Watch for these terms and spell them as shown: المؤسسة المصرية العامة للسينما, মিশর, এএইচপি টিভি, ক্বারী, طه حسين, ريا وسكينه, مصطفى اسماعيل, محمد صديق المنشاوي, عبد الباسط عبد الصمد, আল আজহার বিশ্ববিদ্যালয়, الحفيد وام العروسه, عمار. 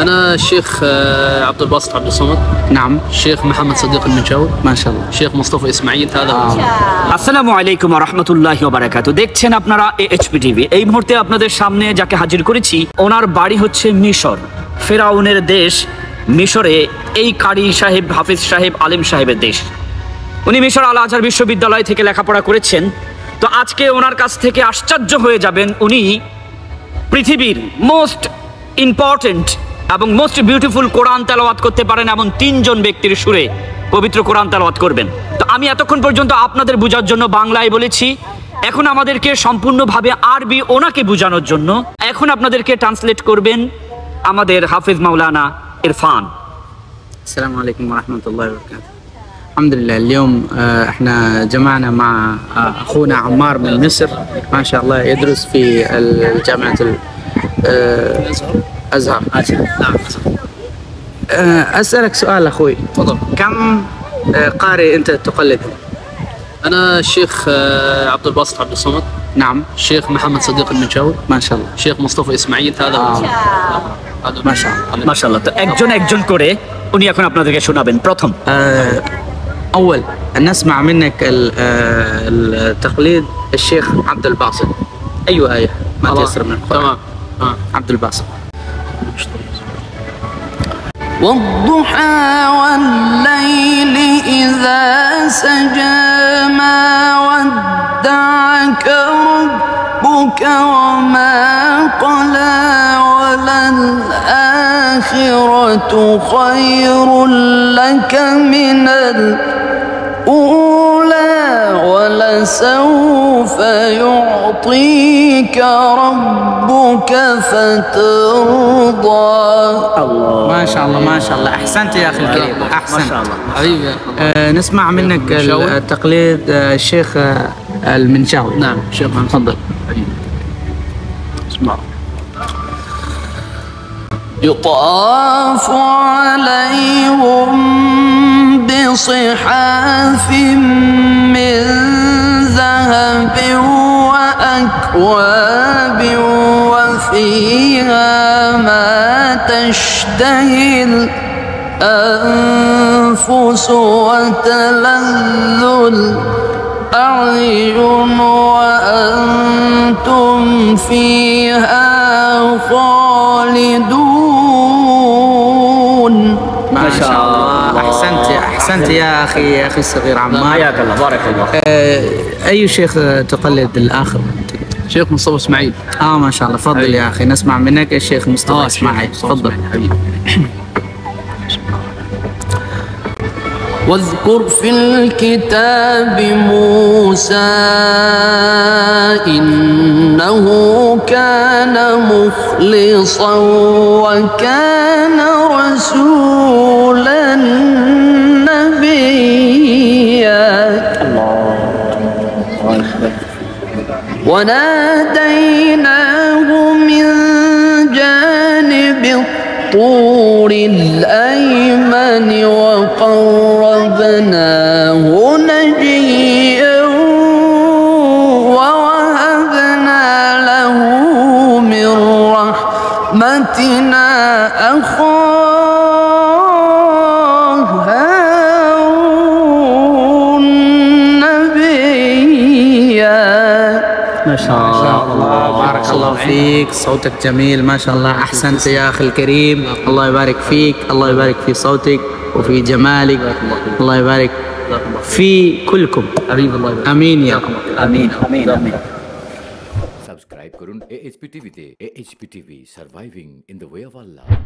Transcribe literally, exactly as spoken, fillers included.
أنا الشيخ عبد الباسط عبد الصمد. نعم. الشيخ محمد صديق المنشاوي. ما شاء الله. الشيخ مصطفى اسماعيل. هذا هو. السلام عليكم ورحمة الله وبركاته. দেখছেন আপনারা এএইচপি টিভি। এই মুহূর্তে আপনাদের সামনে যাকে হাজির করেছি ওনার বাড়ি হচ্ছে মিশর, ফেরাউনের দেশ মিশরে। এই কারি সাহেব, হাফিজ সাহেব, আলেম সাহেবের দেশ। উনি মিশর আল আজহার বিশ্ববিদ্যালয় থেকে লেখাপড়া করেছেন। তো আজকে ওনার কাছ থেকে আশ্চর্য হয়ে যাবেন, উনি পৃথিবীর মোস্ট ইম্পর্টেন্ট এবং মোস্ট বিউটিফুল কোরআন তেলাওয়াত করতে পারেন। এমন তিনজন ব্যক্তির সুরে পবিত্র কোরআন তেলাওয়াত করবেন। তো আমি এতক্ষণ পর্যন্ত আপনাদের বোঝার জন্য বাংলায় বলেছি, এখন আমাদেরকে সম্পূর্ণভাবে আরবি ওনাকে বোঝানোর জন্য এখন আপনাদেরকে ট্রান্সলেট করবেন আমাদের হাফিজ মাওলানা ارفان. السلام عليكم ورحمه الله وبركاته. الحمد لله اليوم احنا جمعنا مع اخونا عمار من مصر، ما شاء الله يدرس في الجامعه الازهر. نعم. اسالك سؤال اخوي. تفضل. كم قارئ انت تقلده؟ انا الشيخ عبد الباسط عبد الصمد. نعم. الشيخ محمد صديق المنشاوي. ما شاء الله. الشيخ مصطفى اسماعيل. هذا هو. ما شاء الله. একজন একজন করে উনি এখন আপনাদেরকে শোনাবেন। প্রথম اول نسمع منك التقليد الشيخ عبد الباسط. اي ايه ما تيسر من القرآن. تمام. عبد الباسط. والضحى والليل اذا سجى ما ودعك ربك وما قلى الآخرة خير لك من الأولى ولسوف يعطيك ربك فترضى. الله ما شاء الله ما شاء الله. أحسنت يا أخي الكريم. أحسنت ما شاء الله حبيبي. أه نسمع منك التقليد الشيخ المنشاوي. نعم شيخ تفضل. اسمع. يطاف عليهم بصحاف من ذهب وأكواب وفيها ما تشتهي الأنفس وتلذ الأعين وأنتم فيها خالدون. ما شاء الله. أحسنت أحسنت يا أخي يا أخي الصغير عمار. حياك الله بارك الله. أي شيخ تقلد الآخر؟ شيخ مصطفى إسماعيل. آه ما شاء الله. تفضل يا أخي نسمع منك الشيخ مصطفى إسماعيل. تفضل حبيبي. واذكر في الكتاب موسى إنه كان مخلصا وكان رسولا نبيا. وناديناه من جانب الطور الأيمن وقربناه نجيا ووهبنا له من رحمتنا أخاه هارون نبيا. ما شاء الله بارك الله فيك. صوتك جميل ما شاء الله. أحسنت يا أخي الكريم. الله يبارك فيك. الله يبارك في صوتك وفي جمالك. الله يبارك في كلكم. امين يا رب. امين امين امين. سبسكرايب করুন এএইচপি টিভিতে। এএইচপি টিভি surviving in the way of Allah.